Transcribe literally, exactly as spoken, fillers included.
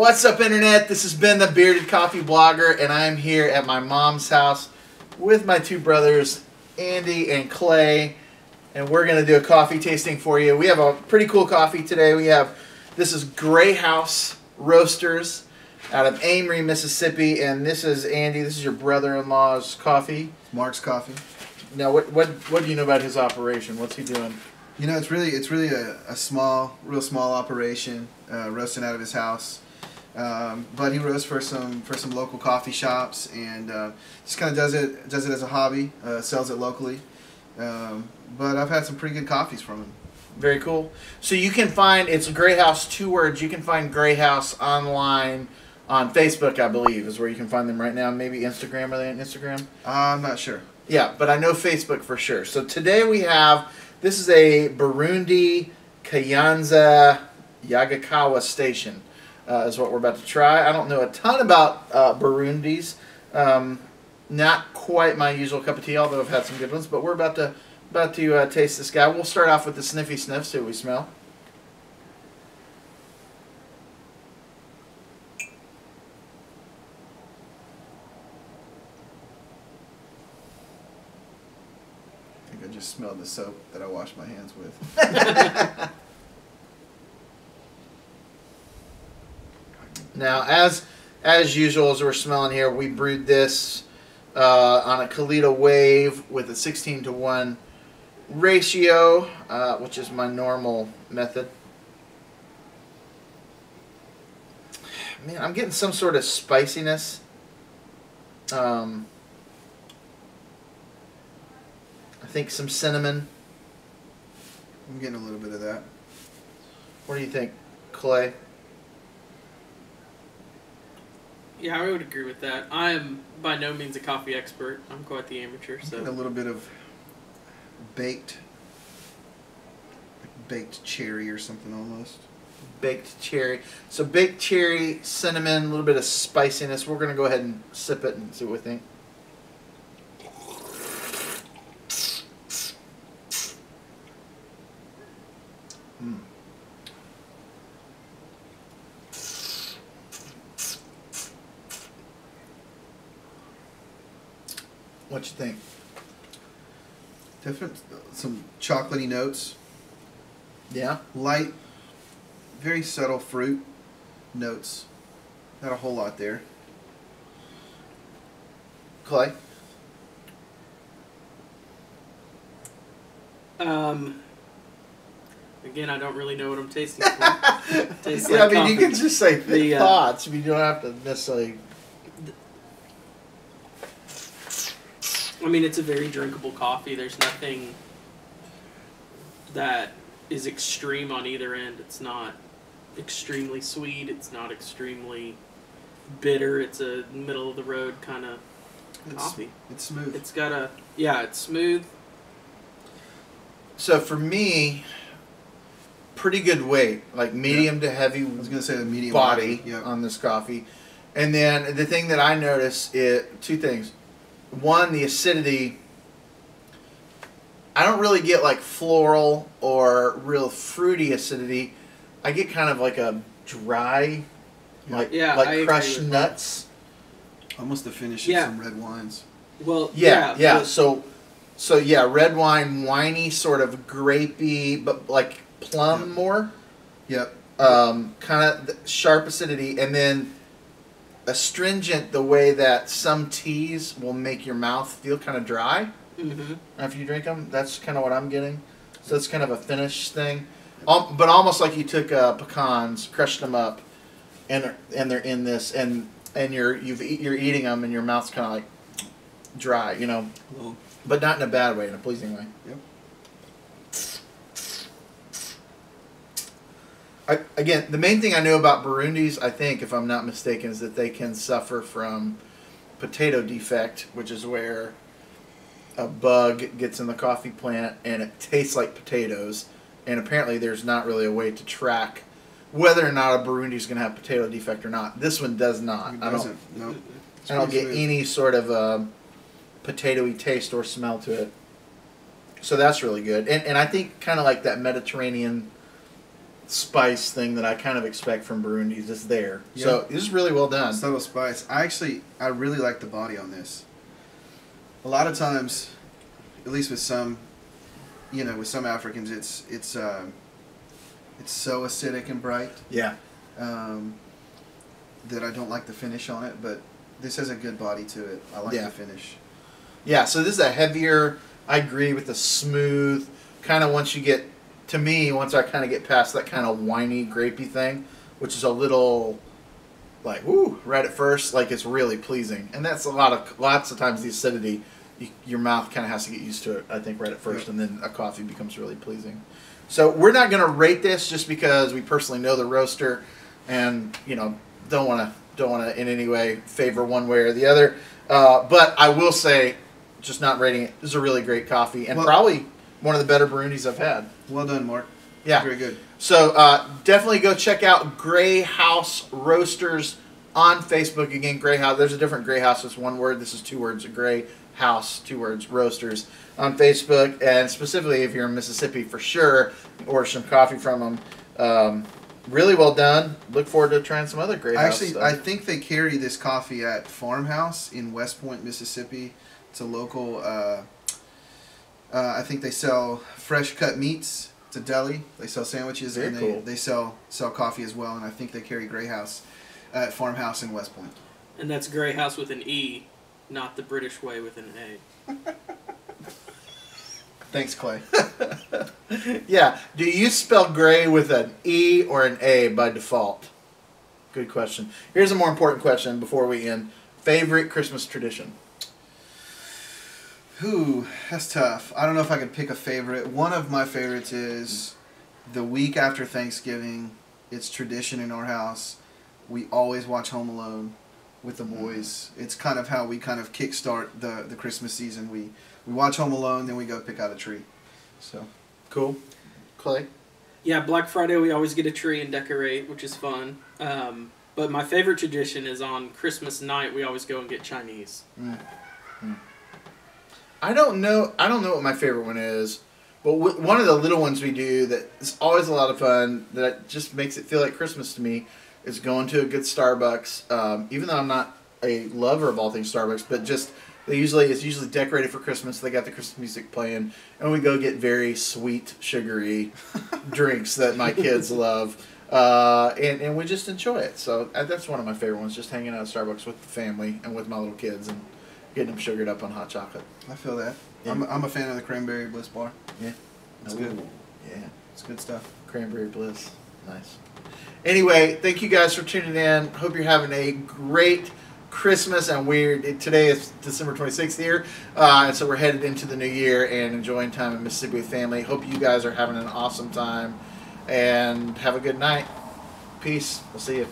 What's up, Internet? This has been the Bearded Coffee Blogger, and I'm here at my mom's house with my two brothers, Andy and Clay, and we're going to do a coffee tasting for you. We have a pretty cool coffee today. We have, this is Grey House Roasters out of Amory, Mississippi, and this is Andy, this is your brother-in-law's coffee. Mark's coffee. Now, what, what, what do you know about his operation? What's he doing? You know, it's really, it's really a, a small, real small operation, uh, roasting out of his house. Um, but he roasts for some for some local coffee shops, and uh, just kind of does it does it as a hobby, uh, sells it locally. Um, but I've had some pretty good coffees from him. Very cool. So you can find, it's Grey House, two words. You can find Grey House online on Facebook, I believe, is where you can find them right now. Maybe Instagram, are they on Instagram? Uh, I'm not sure. Yeah, but I know Facebook for sure. So today we have, this is a Burundi Kayanza Yagakawa station. Uh, is what we're about to try. I don't know a ton about uh, Burundis. Um, not quite my usual cup of tea, although I've had some good ones. But we're about to about to uh, taste this guy. We'll start off with the sniffy sniff, see what we smell. I think I just smelled the soap that I washed my hands with. Now, as as usual, as we're smelling here, we brewed this uh, on a Kalita Wave with a sixteen to one ratio, uh, which is my normal method. Man, I'm getting some sort of spiciness. Um, I think some cinnamon. I'm getting a little bit of that. What do you think, Clay? Yeah, I would agree with that. I am by no means a coffee expert. I'm quite the amateur. So a little bit of baked, like baked cherry or something almost. Baked cherry. So baked cherry, cinnamon, a little bit of spiciness. We're gonna go ahead and sip it and see what we think. Mm. What you think? Different, some chocolatey notes. Yeah. Light, very subtle fruit notes. Not a whole lot there. Clay? Um. Again, I don't really know what I'm tasting for. Tastes yeah, like I mean, coffee. You can just say the, uh, thoughts. I mean, you don't have to necessarily. I mean, it's a very drinkable coffee. There's nothing that is extreme on either end. It's not extremely sweet. It's not extremely bitter. It's a middle-of-the-road kind of coffee. It's smooth. It's got a... Yeah, it's smooth. So, for me, pretty good weight. Like, medium yeah. to heavy I was gonna say the medium body yeah. on this coffee. And then, the thing that I notice is... Two things. One, the acidity, I don't really get like floral or real fruity acidity. I get kind of like a dry, like, yeah, like crushed nuts. That. Almost the finish of yeah. some red wines. Well, yeah, yeah. yeah. So, so yeah, red wine, winey, sort of grapey, but like plum yep. more. Yep. Um, kind of sharp acidity. And then astringent, the way that some teas will make your mouth feel kind of dry mm-hmm. after you drink them. That's kind of what I'm getting. So it's kind of a finish thing, um, but almost like you took uh, pecans, crushed them up, and and they're in this, and and you're you've eat, you're eating them, and your mouth's kind of like dry, you know, oh. but not in a bad way, in a pleasing way. Yep. I, again, the main thing I know about Burundis, I think, if I'm not mistaken, is that they can suffer from potato defect, which is where a bug gets in the coffee plant and it tastes like potatoes. And apparently there's not really a way to track whether or not a Burundi is going to have potato defect or not. This one does not. It doesn't. I don't, nope. I don't get any sort of a potato-y taste or smell to it. So that's really good. And, and I think kind of like that Mediterranean spice thing that I kind of expect from Burundi is just there. Yep. So this is really well done. Subtle spice. I actually, I really like the body on this. A lot of times, at least with some, you know, with some Africans, it's it's um, it's so acidic and bright. Yeah. Um, that I don't like the finish on it, but this has a good body to it. I like yeah. the finish. Yeah. So this is a heavier. I agree with the smooth kind of once you get. To me, once I kind of get past that kind of winey, grapey thing, which is a little, like, woo, right at first, like, it's really pleasing. And that's a lot of, lots of times the acidity, you, your mouth kind of has to get used to it, I think, right at first, and then a coffee becomes really pleasing. So we're not going to rate this just because we personally know the roaster and, you know, don't want to, don't want to in any way favor one way or the other. Uh, but I will say, just not rating it, this is a really great coffee and well, probably... one of the better Burundis I've had. Well done, Mark. Yeah. Very good. So uh, definitely go check out Grey House Roasters on Facebook. Again, Grey House. There's a different Grey House. It's one word. This is two words. Grey House, two words, Roasters on Facebook. And specifically if you're in Mississippi for sure, order some coffee from them. Um, really well done. Look forward to trying some other Grey House Actually, stuff. I think they carry this coffee at Farmhouse in West Point, Mississippi. It's a local... Uh, Uh, I think they sell fresh cut meats to deli. They sell sandwiches Very and they, cool. they sell sell coffee as well. And I think they carry Grey House at uh, Farmhouse in West Point. And that's Grey House with an E, not the British way with an A. Thanks, Clay. Yeah. Do you spell Grey with an E or an A by default? Good question. Here's a more important question before we end. Favorite Christmas tradition? Ooh, that's tough. I don't know if I could pick a favorite. One of my favorites is the week after Thanksgiving. It's tradition in our house. We always watch Home Alone with the boys. It's kind of how we kind of kickstart the, the Christmas season. We, we watch Home Alone, then we go pick out a tree. So, cool. Clay? Yeah, Black Friday we always get a tree and decorate, which is fun. Um, but my favorite tradition is on Christmas night we always go and get Chinese. Mm. Mm. I don't know. I don't know what my favorite one is, but w one of the little ones we do that is always a lot of fun. That just makes it feel like Christmas to me is going to a good Starbucks. Um, even though I'm not a lover of all things Starbucks, but just they usually it's usually decorated for Christmas. They got the Christmas music playing, and we go get very sweet, sugary drinks that my kids love, uh, and and we just enjoy it. So uh, that's one of my favorite ones. Just hanging out at Starbucks with the family and with my little kids and. Getting them sugared up on hot chocolate. I feel that. Yeah. I'm, I'm a fan of the Cranberry Bliss Bar. Yeah. It's good. Yeah. It's good stuff. Cranberry Bliss. Nice. Anyway, thank you guys for tuning in. Hope you're having a great Christmas. And we're, today is December twenty-sixth here. Uh, and so we're headed into the new year and enjoying time in Mississippi with family. Hope you guys are having an awesome time. And have a good night. Peace. We'll see you.